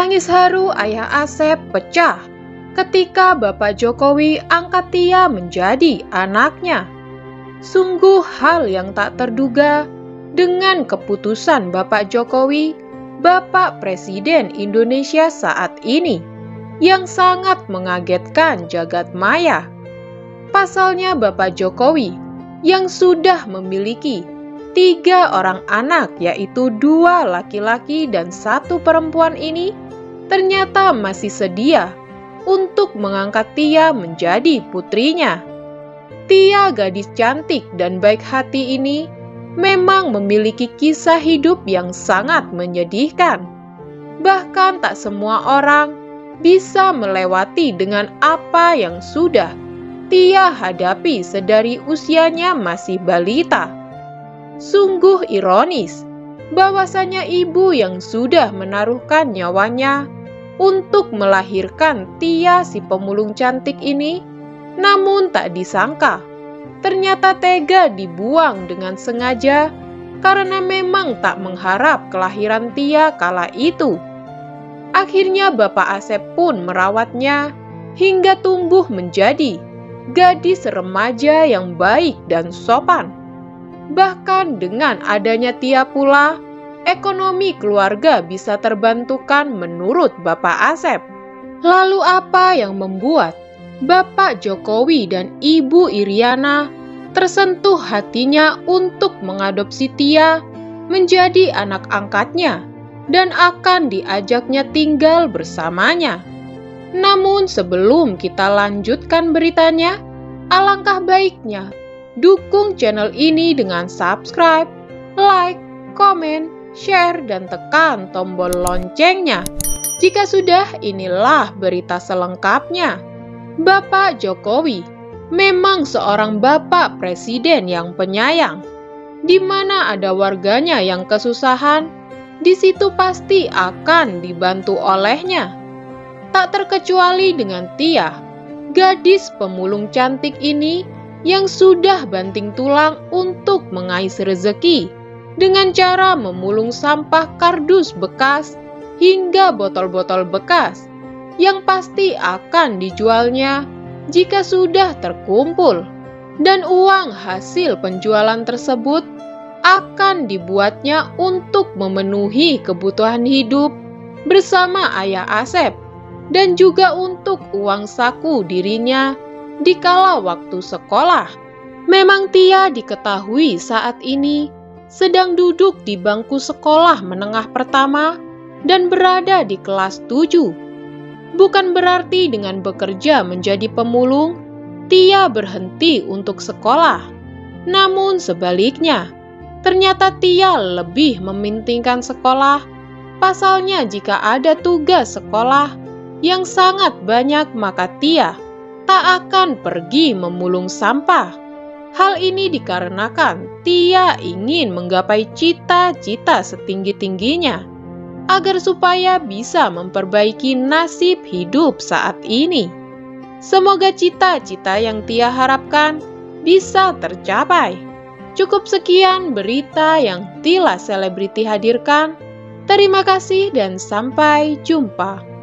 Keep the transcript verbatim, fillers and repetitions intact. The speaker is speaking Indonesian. Tangis haru ayah Asep pecah ketika Bapak Jokowi angkat Tia menjadi anaknya. Sungguh hal yang tak terduga dengan keputusan Bapak Jokowi, Bapak Presiden Indonesia saat ini, yang sangat mengagetkan jagat maya. Pasalnya Bapak Jokowi yang sudah memiliki tiga orang anak, yaitu dua laki-laki dan satu perempuan ini, ternyata masih sedia untuk mengangkat Tia menjadi putrinya. Tia, gadis cantik dan baik hati ini, memang memiliki kisah hidup yang sangat menyedihkan. Bahkan tak semua orang bisa melewati dengan apa yang sudah Tia hadapi sedari usianya masih balita. Sungguh ironis bahwasanya ibu yang sudah menaruhkan nyawanya untuk melahirkan Tia si pemulung cantik ini, namun tak disangka ternyata tega dibuang dengan sengaja karena memang tak mengharap kelahiran Tia kala itu. Akhirnya Bapak Asep pun merawatnya hingga tumbuh menjadi gadis remaja yang baik dan sopan. Bahkan dengan adanya Tia pula, ekonomi keluarga bisa terbantukan menurut Bapak Asep. Lalu apa yang membuat Bapak Jokowi dan Ibu Iriana tersentuh hatinya untuk mengadopsi Tia menjadi anak angkatnya dan akan diajaknya tinggal bersamanya? Namun sebelum kita lanjutkan beritanya, alangkah baiknya dukung channel ini dengan subscribe, like, komen, share, dan tekan tombol loncengnya. Jika sudah, inilah berita selengkapnya. Bapak Jokowi memang seorang bapak presiden yang penyayang. Di mana ada warganya yang kesusahan, di situ pasti akan dibantu olehnya. Tak terkecuali dengan Tia, gadis pemulung cantik ini, yang sudah banting tulang untuk mengais rezeki dengan cara memulung sampah kardus bekas hingga botol-botol bekas yang pasti akan dijualnya jika sudah terkumpul, dan uang hasil penjualan tersebut akan dibuatnya untuk memenuhi kebutuhan hidup bersama ayah Asep dan juga untuk uang saku dirinya dikala waktu sekolah. Memang Tia diketahui saat ini sedang duduk di bangku sekolah menengah pertama dan berada di kelas tujuh. Bukan berarti dengan bekerja menjadi pemulung, Tia berhenti untuk sekolah. Namun sebaliknya, ternyata Tia lebih mementingkan sekolah. Pasalnya jika ada tugas sekolah yang sangat banyak, maka Tia tak akan pergi memulung sampah. Hal ini dikarenakan Tia ingin menggapai cita-cita setinggi-tingginya agar supaya bisa memperbaiki nasib hidup saat ini. Semoga cita-cita yang Tia harapkan bisa tercapai. Cukup sekian berita yang Tilas Selebriti hadirkan. Terima kasih dan sampai jumpa.